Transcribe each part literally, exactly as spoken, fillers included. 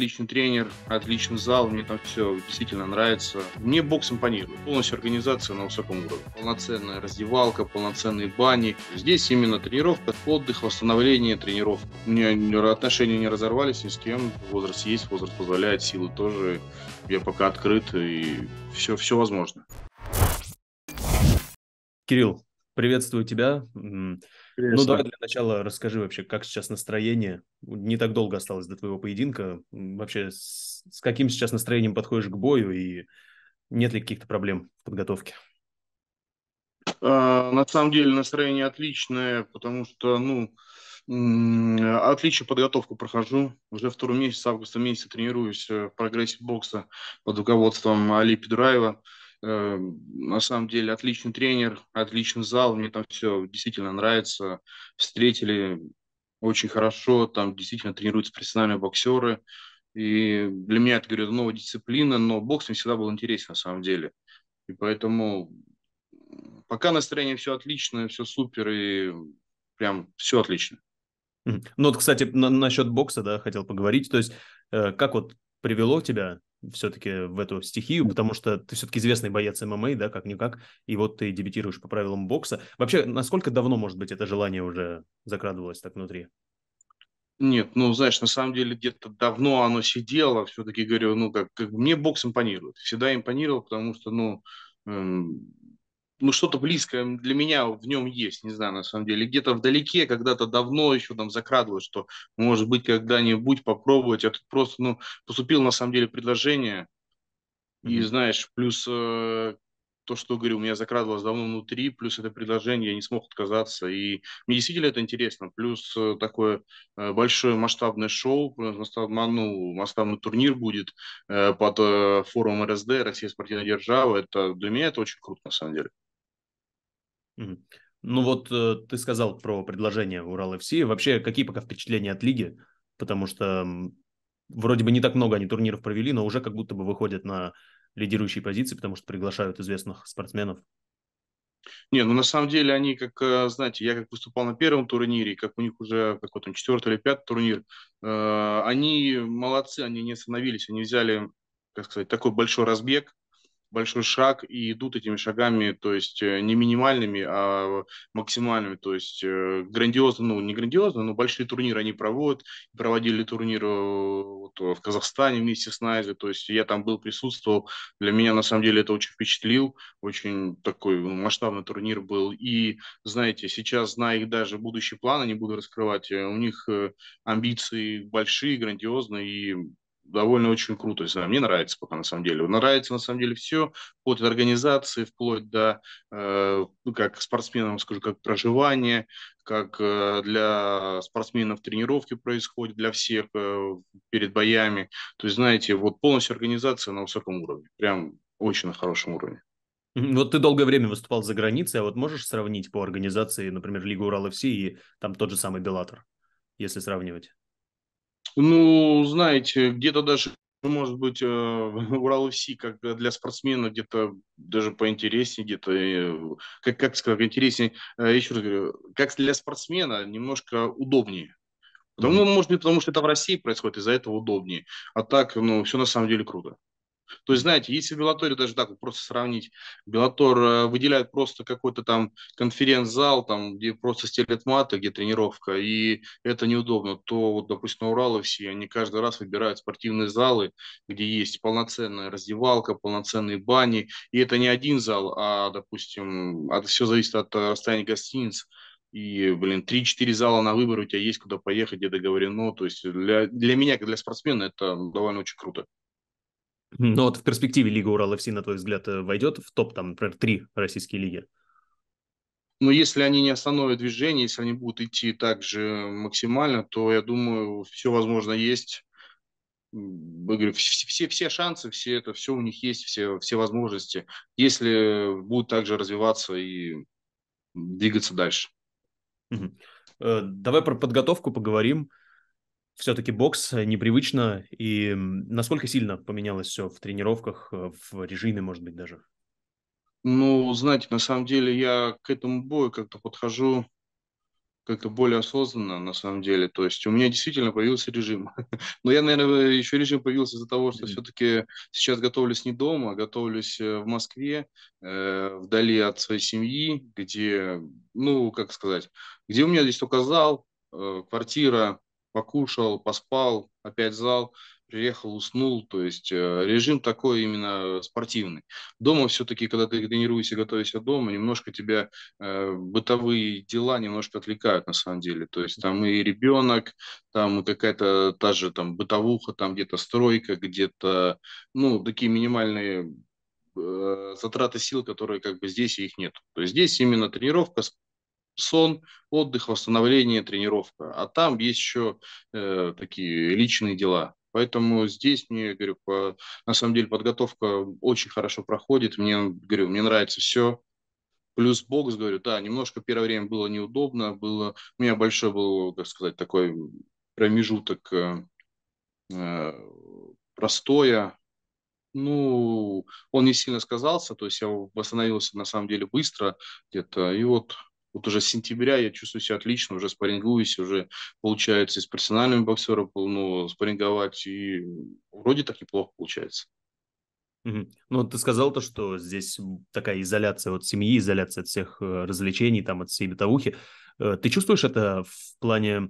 отличный тренер, отличный зал, мне там все действительно нравится. Мне бокс импонирует, полностью организация на высоком уровне. Полноценная раздевалка, полноценные бани. Здесь именно тренировка, отдых, восстановление, тренировка. У меня отношения не разорвались ни с кем, возраст есть, возраст позволяет, силы тоже. Я пока открыт, и все, все возможно. Кирилл, приветствую тебя. Привет, ну, давай для начала расскажи вообще, как сейчас настроение. Не так долго осталось до твоего поединка. Вообще, с, с каким сейчас настроением подходишь к бою и нет ли каких-то проблем в подготовке? А, на самом деле настроение отличное, потому что, ну, отличную подготовку прохожу. Уже второй месяц, с августа месяца тренируюсь в прогрессе бокса под руководством Али Пидраева. На самом деле отличный тренер, отличный зал, мне там все действительно нравится. Встретили очень хорошо, там действительно тренируются профессиональные боксеры. И для меня это, говорю, новая дисциплина, но бокс мне всегда был интересен на самом деле. И поэтому пока настроение все отлично, все супер и прям все отлично. Ну вот, кстати, на- насчет бокса, да, хотел поговорить. То есть э, как вот привело тебя все-таки в эту стихию, потому что ты все-таки известный боец эм эм а, да, как-никак, и вот ты дебютируешь по правилам бокса. Вообще, насколько давно, может быть, это желание уже закрадывалось так внутри? Нет, ну, знаешь, на самом деле где-то давно оно сидело, все-таки говорю, ну, как, как мне бокс импонирует, всегда импонировал, потому что, ну, эм, ну, что-то близкое для меня в нем есть, не знаю, на самом деле, где-то вдалеке, когда-то давно еще там закрадывалось, что, может быть, когда-нибудь попробовать, а тут просто, ну, поступило, на самом деле, предложение, mm-hmm. и, знаешь, плюс э, то, что, говорю, у меня закрадывалось давно внутри, плюс это предложение, я не смог отказаться, и мне действительно это интересно, плюс э, такое э, большое масштабное шоу, масштаб, ну, масштабный турнир будет э, под э, форумом эр эс дэ, Россия спортивная держава, это для меня это очень круто, на самом деле. Ну вот ты сказал про предложение Ural эф си. Вообще, какие пока впечатления от лиги? Потому что вроде бы не так много они турниров провели, но уже как будто бы выходят на лидирующие позиции, потому что приглашают известных спортсменов. Не, ну на самом деле они, как, знаете, я как выступал на первом турнире, как у них уже какой-то четвертый или пятый турнир, э, они молодцы, они не остановились, они взяли, как сказать, такой большой разбег, большой шаг и идут этими шагами, то есть не минимальными, а максимальными, то есть грандиозно, ну не грандиозно, но большие турниры они проводят, проводили турнир вот, в Казахстане вместе с Найзи, то есть я там был, присутствовал, для меня на самом деле это очень впечатлил, очень такой масштабный турнир был, и знаете, сейчас, зная их даже будущий план, не буду раскрывать, у них амбиции большие, грандиозные и довольно очень круто, не знаю, мне нравится пока на самом деле. Нравится на самом деле все, вплоть до организации, вплоть до, э, как спортсменам скажу, как проживание, как э, для спортсменов тренировки происходит, для всех э, перед боями. То есть, знаете, вот полностью организация на высоком уровне, прям очень на хорошем уровне. Вот ты долгое время выступал за границей, а вот можешь сравнить по организации, например, Лигу Ural эф си и там тот же самый Bellator, если сравнивать? Ну, знаете, где-то даже, может быть, Ural эф си как для спортсмена где-то даже поинтереснее, где-то, как, как сказать, интереснее, еще раз говорю, как для спортсмена немножко удобнее. Потому, ну, может быть, потому что это в России происходит, из-за этого удобнее. А так, ну, все на самом деле круто. То есть, знаете, если в Bellator, даже так просто сравнить, Bellator выделяет просто какой-то там конференц-зал, там, где просто стелят маты, где тренировка, и это неудобно, то, вот, допустим, на Урале все, они каждый раз выбирают спортивные залы, где есть полноценная раздевалка, полноценные бани, и это не один зал, а, допустим, это все зависит от расстояния гостиниц, и, блин, три-четыре зала на выбор у тебя есть, куда поехать, где договорено, то есть для, для меня, как для спортсмена, это довольно очень круто. Но вот в перспективе Лига Ural эф си, на твой взгляд, войдет в топ, там, например, три российские лиги? Ну, если они не остановят движение, если они будут идти так же максимально, то, я думаю, все возможно есть. Говорю, все, все, все шансы, все это, все у них есть, все, все возможности, если будут также развиваться и двигаться дальше. Угу. Давай про подготовку поговорим. Все-таки бокс непривычно, и насколько сильно поменялось все в тренировках, в режиме, может быть, даже? Ну, знаете, на самом деле я к этому бою как-то подхожу, как-то более осознанно, на самом деле. То есть у меня действительно появился режим. Но я, наверное, еще режим появился из-за того, что mm-hmm. все-таки сейчас готовлюсь не дома, а готовлюсь в Москве, э, вдали от своей семьи, где, ну, как сказать, где у меня здесь только зал, э, квартира, покушал, поспал, опять зал, приехал, уснул. То есть э, режим такой именно спортивный. Дома все-таки, когда ты тренируешься, готовишься дома, немножко тебя э, бытовые дела немножко отвлекают, на самом деле. То есть там и ребенок, там и какая-то та же там бытовуха, там где-то стройка, где-то, ну, такие минимальные э, затраты сил, которые как бы здесь их нет. То есть здесь именно тренировка, сон, отдых, восстановление, тренировка. А там есть еще э, такие личные дела. Поэтому здесь мне, говорю, по, на самом деле подготовка очень хорошо проходит. Мне, говорю, мне нравится все. Плюс бокс, говорю, да, немножко первое время было неудобно. Было, у меня большой был, как сказать, такой промежуток э, простоя. Ну, он не сильно сказался. То есть я восстановился, на самом деле, быстро где-то. И вот... Вот уже с сентября я чувствую себя отлично, уже спаррингуюсь, уже получается и с профессиональными боксерами, ну, спарринговать, и вроде так неплохо получается. Mm-hmm. Ну, ты сказал то, что здесь такая изоляция от семьи, изоляция от всех развлечений, там, от всей бытовухи. Ты чувствуешь это в плане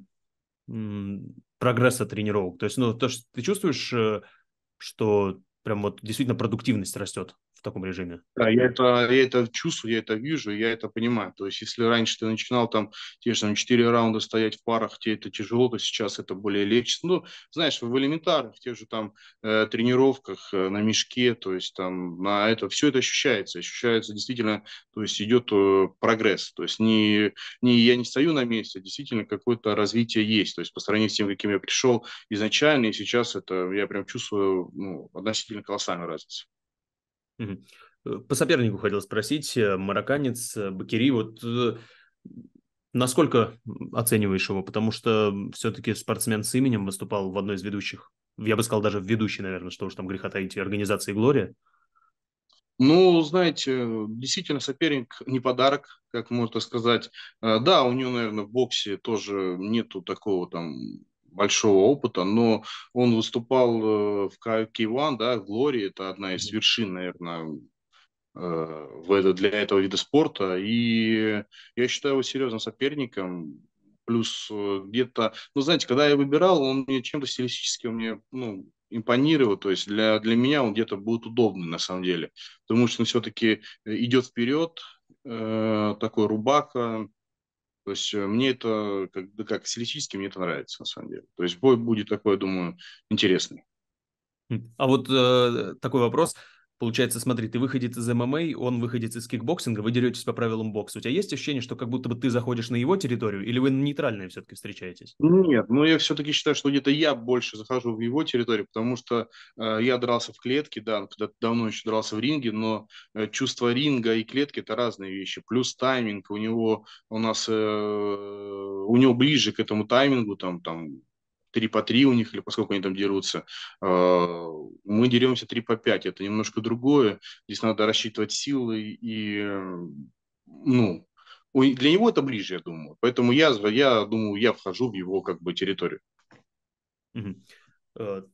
прогресса тренировок? То есть, ну, то, что ты чувствуешь, что прям вот действительно продуктивность растет в таком режиме? Да, я это, я это чувствую, я это вижу, я это понимаю. То есть если раньше ты начинал там те же там, четыре раунда стоять в парах, тебе это тяжело, то сейчас это более легче. Ну, знаешь, в элементарных, тех же там э, тренировках, э, на мешке, то есть там на это, все это ощущается, ощущается действительно, то есть идет э, прогресс. То есть не, не, я не стою на месте, действительно какое-то развитие есть. То есть по сравнению с тем, каким я пришел изначально, и сейчас это я прям чувствую, ну, относительно колоссальную разницу. По сопернику хотел спросить, марокканец Бикири, вот насколько оцениваешь его? Потому что все-таки спортсмен с именем, выступал в одной из ведущих, я бы сказал, даже в ведущей, наверное, что уж там греха таить, организации «Glory». Ну, знаете, действительно, соперник не подарок, как можно сказать. Да, у него, наверное, в боксе тоже нету такого там... большого опыта, но он выступал в кей один, да, в Glory, это одна из вершин, наверное, для этого вида спорта, и я считаю его серьезным соперником. Плюс где-то, ну, знаете, когда я выбирал, он мне чем-то стилистически, он мне, ну, импонировал, то есть для, для меня он где-то будет удобный, на самом деле, потому что он все-таки идет вперед, э, такой рубака. То есть мне это, как, да, как стилистически, мне это нравится, на самом деле. То есть бой будет такой, я думаю, интересный. А вот э, такой вопрос. Получается, смотри, ты выходец из эм эм а, он выходец из кикбоксинга, вы деретесь по правилам бокса. У тебя есть ощущение, что как будто бы ты заходишь на его территорию, или вы нейтральные все-таки встречаетесь? Нет, ну я все-таки считаю, что где-то я больше захожу в его территорию, потому что э, я дрался в клетке, да, когда-то давно еще дрался в ринге, но э, чувство ринга и клетки – это разные вещи. Плюс тайминг у него, у нас, э, у него ближе к этому таймингу, там, там, три по три у них, или поскольку они там дерутся, мы деремся три по пять. Это немножко другое. Здесь надо рассчитывать силы и, ну, для него это ближе, я думаю. Поэтому я, я думаю, я вхожу в его как бы территорию.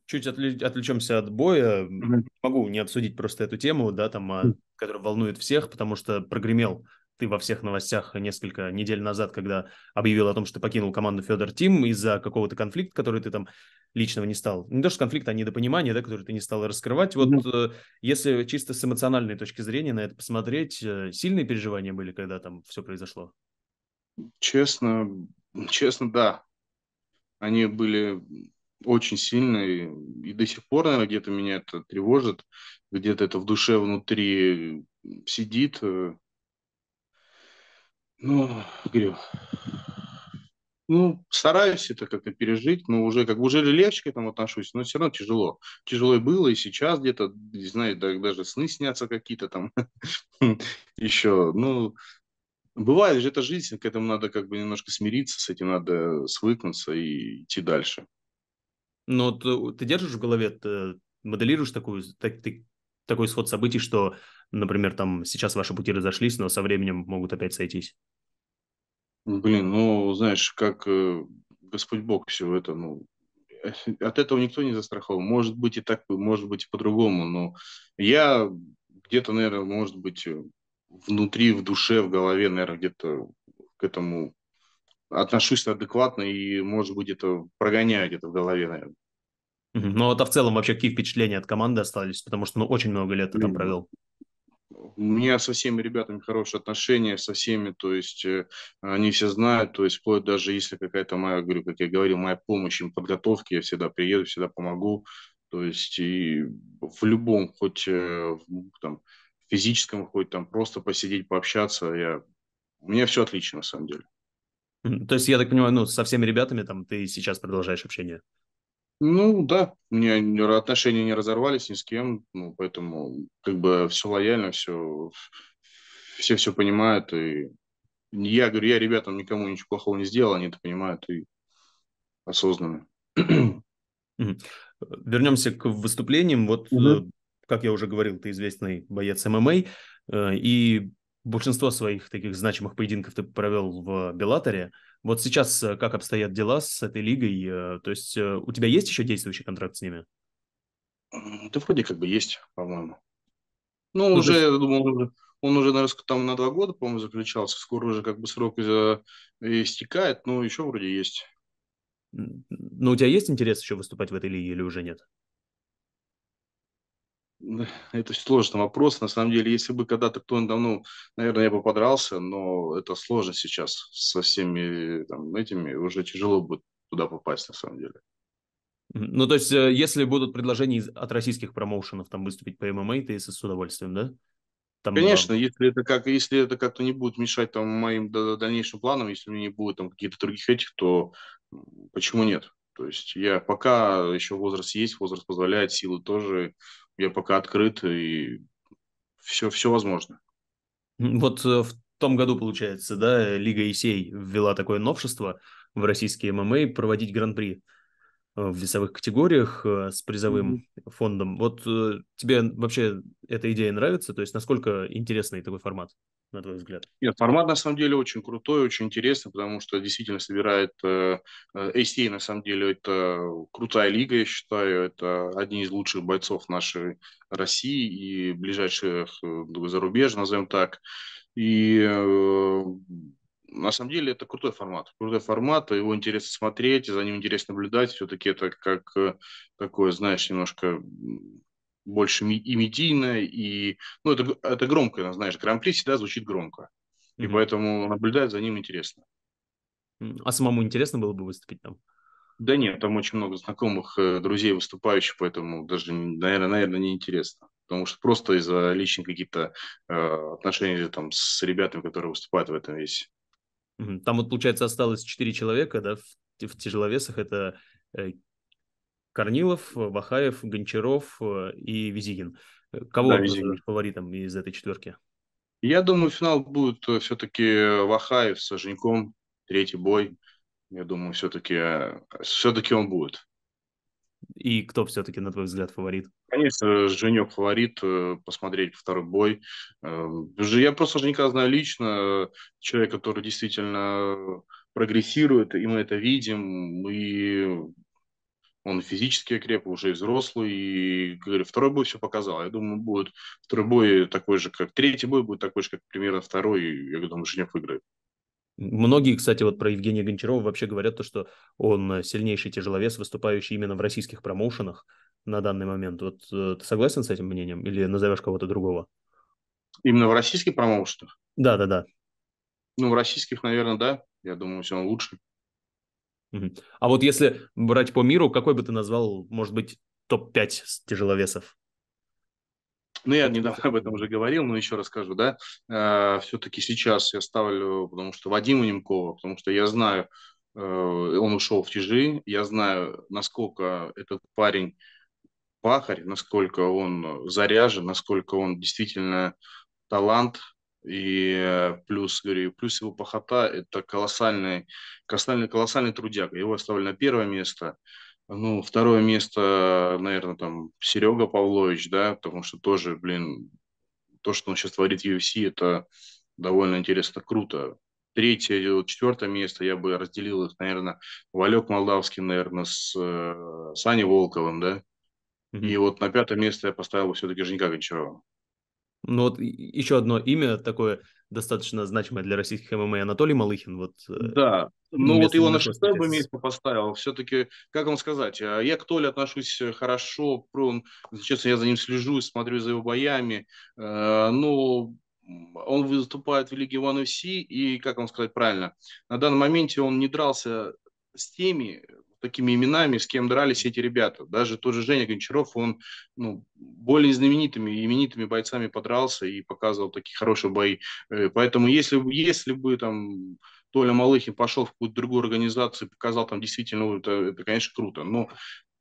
Чуть отвлечемся от боя. Mm-hmm. Могу не обсудить просто эту тему, да, там, mm-hmm. которая волнует всех, потому что прогремел ты во всех новостях несколько недель назад, когда объявил о том, что ты покинул команду Федор Тим из-за какого-то конфликта, который ты там личного не стал. Не то, что конфликта, а недопонимания, да, который ты не стал раскрывать. Вот mm-hmm. если чисто с эмоциональной точки зрения на это посмотреть, сильные переживания были, когда там все произошло? Честно, честно, да. Они были очень сильные, и до сих пор, наверное, где-то меня это тревожит, где-то это в душе внутри сидит. Ну, говорю, ну, стараюсь это как-то пережить, но уже как бы уже легче к этому отношусь, но все равно тяжело. Тяжело и было, и сейчас где-то, не знаю, даже сны снятся какие-то там еще. Ну, бывает же, это жизнь, к этому надо как бы немножко смириться, с этим надо свыкнуться и идти дальше. Но ты, ты держишь в голове, ты моделируешь такую, так, ты, такой исход событий, что, например, там сейчас ваши пути разошлись, но со временем могут опять сойтись? Блин, ну, знаешь, как э, Господь Бог всего это, ну, от этого никто не застрахован. Может быть и так, может быть и по-другому, но я где-то, наверное, может быть, внутри, в душе, в голове, наверное, где-то к этому отношусь адекватно и, может быть, где-то прогоняю где-то в голове, наверное. Ну, а в целом вообще какие впечатления от команды остались? Потому что, ну, очень много лет ты там провел. У меня со всеми ребятами хорошие отношения, со всеми, то есть они все знают, то есть вплоть даже если какая-то моя, говорю, как я говорил, моя помощь им подготовки, я всегда приеду, всегда помогу, то есть и в любом, хоть там физическом, хоть там просто посидеть, пообщаться, я... у меня все отлично на самом деле. То есть, я так понимаю, ну, со всеми ребятами там ты сейчас продолжаешь общение? Ну, да, у меня отношения не разорвались ни с кем, ну, поэтому как бы все лояльно, все, все все понимают, и я говорю, я ребятам никому ничего плохого не сделал, они это понимают и осознанно. Вернемся к выступлениям, вот, угу. Как я уже говорил, ты известный боец ММА, и большинство своих таких значимых поединков ты провел в Беллаторе. Вот сейчас как обстоят дела с этой лигой? То есть у тебя есть еще действующий контракт с ними? Да вроде как бы есть, по-моему. Ну, ну уже, есть... я думал, он уже, наверное, там на два года, по-моему, заключался. Скоро уже как бы срок истекает, но еще вроде есть. Но у тебя есть интерес еще выступать в этой лиге или уже нет? Это сложный вопрос. На самом деле, если бы когда-то кто-нибудь давно, наверное, я бы подрался, но это сложно сейчас со всеми там, этими. Уже тяжело будет туда попасть, на самом деле. Ну, то есть, если будут предложения от российских промоушенов там выступить по ММА, ты с удовольствием, да? Там, конечно, да. Если это как, если это как-то не будет мешать там, моим дальнейшим планам, если у меня не будет там каких-то других этих, то почему нет? То есть, я пока еще возраст есть, возраст позволяет, силы тоже. Я пока открыт, и все, все возможно. Вот в том году, получается, да, Лига и си эй ввела такое новшество в российские ММА, проводить гран-при в весовых категориях с призовым mm-hmm. фондом. Вот тебе вообще эта идея нравится? То есть насколько интересный такой формат, на твой взгляд? Нет, формат, на самом деле, очень крутой, очень интересный, потому что действительно собирает... эй си эй, на самом деле, это крутая лига, я считаю. Это одни из лучших бойцов нашей России и ближайших зарубежных, назовем так. И... на самом деле это крутой формат. Крутой формат, его интересно смотреть, за ним интересно наблюдать. Все-таки это как такое, знаешь, немножко больше и медийное, и... ну, это, это громко, знаешь, гран-при всегда звучит громко. И mm-hmm. поэтому наблюдать за ним интересно. А самому интересно было бы выступить там? Да нет, там очень много знакомых, друзей выступающих, поэтому даже, наверное, наверное неинтересно. Потому что просто из-за личных каких-то э, отношений там, с ребятами, которые выступают в этом весе. Там вот, получается, осталось четыре человека, да, в, в тяжеловесах. Это Корнилов, Вахаев, Гончаров и Визигин. Кого да, Визигин. Фаворитом из этой четверки? Я думаю, финал будет все-таки Вахаев с Саженьком, третий бой. Я думаю, все-таки, все-таки он будет. И кто все-таки, на твой взгляд, фаворит? Конечно, Женек фаворит. Посмотреть второй бой. Я просто Женека знаю лично. Человек, который действительно прогрессирует, и мы это видим. И он физически креп, уже и взрослый. И, говорю, второй бой все показал. Я думаю, будет второй бой такой же, как третий бой, будет такой же, как примерно второй. Я думаю, Женек выиграет. Многие, кстати, вот про Евгения Гончарова вообще говорят то, что он сильнейший тяжеловес, выступающий именно в российских промоушенах на данный момент. Вот ты согласен с этим мнением или назовешь кого-то другого? Именно в российских промоушенах? Да, да, да. Ну, в российских, наверное, да. Я думаю, все он лучше. А вот если брать по миру, какой бы ты назвал, может быть, топ пять тяжеловесов? Ну, я недавно об этом уже говорил, но еще раз скажу, да, э, все-таки сейчас я ставлю, потому что Вадима Немкова, потому что я знаю, э, он ушел в тяжи, я знаю, насколько этот парень пахарь, насколько он заряжен, насколько он действительно талант, и плюс, говорю, плюс его пахота, это колоссальный, колоссальный, колоссальный трудяга, его оставлю на первое место. Ну, второе место, наверное, там, Серега Павлович, да, потому что тоже, блин, то, что он сейчас творит в ю эф си, это довольно интересно, круто. третье, четвертое место я бы разделил их, наверное, Валек Молдавский, наверное, с, с Аней Волковым, да. Mm-hmm. И вот на пятое место я поставил все-таки Женька Гончарова. Ну вот еще одно имя такое достаточно значимое для российских ММА, Анатолий Малыхин. Вот, да, ну вот его на шестое бы место поставил. Все-таки, как вам сказать, я к Толе отношусь хорошо, честно, я за ним слежу, смотрю за его боями, но он выступает в Лиге уан эф си, и, как вам сказать правильно, на данном моменте он не дрался с теми, такими именами, с кем дрались эти ребята. Даже тот же Женя Гончаров, он ну, более знаменитыми, именитыми бойцами подрался и показывал такие хорошие бои. Поэтому если, если бы там Толя Малыхин пошел в какую-то другую организацию, показал там действительно, это, это конечно, круто. Но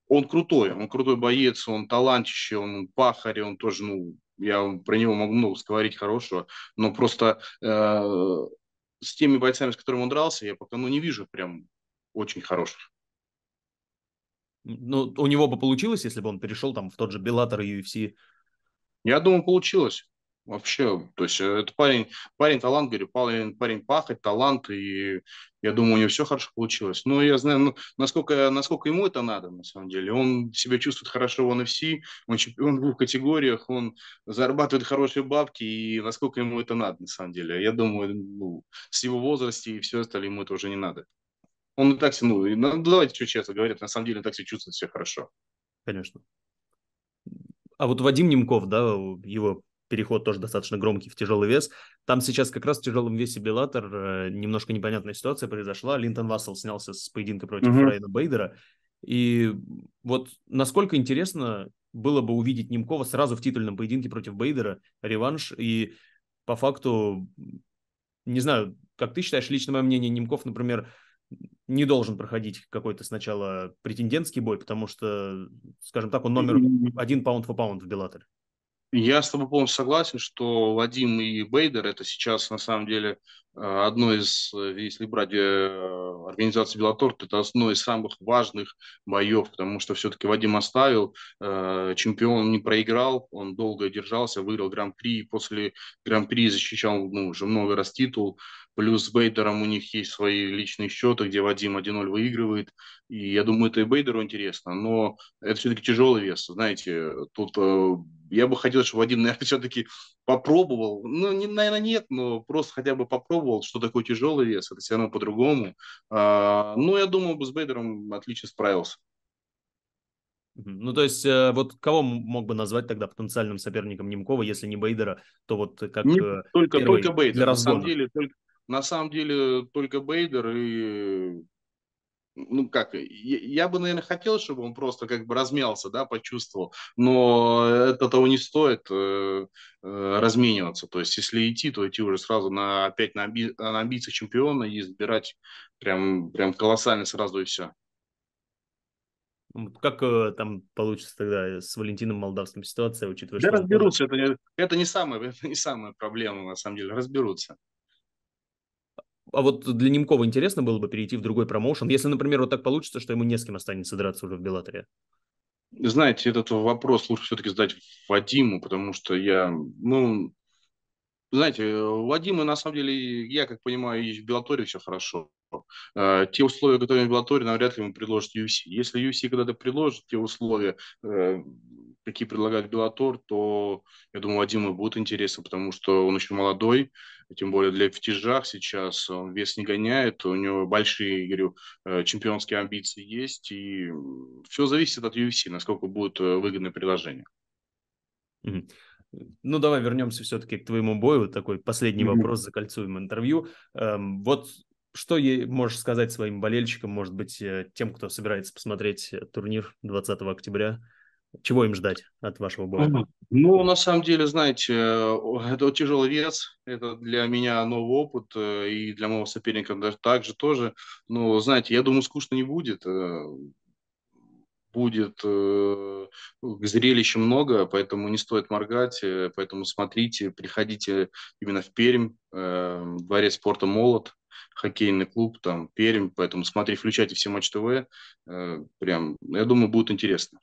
он крутой, он крутой боец, он талантище, он пахарь, он тоже, ну, я про него могу много говорить хорошего, но просто э, с теми бойцами, с которыми он дрался, я пока ну, не вижу прям очень хороших. Ну, у него бы получилось, если бы он перешел там в тот же Bellator и ю эф си? Я думаю, получилось. Вообще, то есть это парень, парень талант, говорю, парень, парень пахать, талант, и я думаю, у него все хорошо получилось. Но я знаю, ну, насколько, насколько ему это надо, на самом деле. Он себя чувствует хорошо в эн эф си, он чемпион в двух категориях, он зарабатывает хорошие бабки, и насколько ему это надо, на самом деле. Я думаю, ну, с его возраста и все остальное ему это уже не надо. Он и так все, ну, давайте честно говорить, на самом деле так все чувствует, все хорошо. Конечно. А вот Вадим Немков, да, его переход тоже достаточно громкий в тяжелый вес. Там сейчас как раз в тяжелом весе Bellator немножко непонятная ситуация произошла. Линтон Вассел снялся с поединка против mm-hmm. Райана Бейдера. И вот насколько интересно было бы увидеть Немкова сразу в титульном поединке против Бейдера, реванш. И по факту, не знаю, как ты считаешь, лично мое мнение, Немков, например, не должен проходить какой-то сначала претендентский бой, потому что, скажем так, он номер один паунд for паунд в Bellator. Я с тобой полностью согласен, что Вадим и Бейдер – это сейчас, на самом деле, одно из, если брать организацию Bellator, то это одно из самых важных боев, потому что все-таки Вадим оставил, чемпион не проиграл, он долго держался, выиграл Гран-при, после Гран-при защищал ну, уже много раз титул, плюс с Бейдером у них есть свои личные счеты, где Вадим один ноль выигрывает, и я думаю, это и Бейдеру интересно, но это все-таки тяжелый вес, знаете, тут я бы хотел, чтобы Вадим, наверное, все-таки попробовал, ну, не, наверное, нет, но просто хотя бы попробовал, что такое тяжелый вес, это все равно по-другому. А, ну, я думаю, бы с Бейдером отлично справился. Ну, то есть, вот кого мог бы назвать тогда потенциальным соперником Немкова, если не Бейдера, то вот как... Нет, только, только Бейдер, на самом деле, только, на самом деле, только Бейдер и... Ну, как, я бы, наверное, хотел, чтобы он просто как бы размялся, да, почувствовал, но это того не стоит э, э, размениваться, то есть если идти, то идти уже сразу на, опять на, амби, на амбиции чемпиона и забирать прям, прям колоссально сразу и все. Как э, там получится тогда с Валентином Молдавским ситуация, учитывая, да что... Да разберутся, он... это, это, не самая, это не самая проблема, на самом деле, разберутся. А вот для Немкова интересно было бы перейти в другой промоушен, если, например, вот так получится, что ему не с кем останется драться уже в Беллаторе? Знаете, этот вопрос лучше все-таки задать Вадиму, потому что я, ну, знаете, Вадима, на самом деле, я, как понимаю, и в Беллаторе все хорошо. Те условия, которые в Беллаторе, навряд ли ему предложат ю эф си. Если ю эф си когда-то предложит те условия, какие предлагает Bellator, то, я думаю, Вадиму будет интересно, потому что он еще молодой, тем более для в тяжах сейчас он вес не гоняет, у него большие, говорю, чемпионские амбиции есть, и все зависит от ю эф си, насколько будет выгодное предложение. Mm-hmm. Ну, давай вернемся все-таки к твоему бою, такой последний mm-hmm. вопрос, закольцуем интервью. Эм, вот... Что ей можешь сказать своим болельщикам, может быть, тем, кто собирается посмотреть турнир двадцатого октября? Чего им ждать от вашего боя? Ну, на самом деле, знаете, это тяжелый вес, это для меня новый опыт, и для моего соперника даже так же тоже. Но, знаете, я думаю, скучно не будет. Будет э, зрелища много, поэтому не стоит моргать, поэтому смотрите, приходите именно в Пермь, э, дворец спорта «Молот», хоккейный клуб, там, Пермь, поэтому смотри, включайте все матч-ТВ, э, прям, я думаю, будет интересно.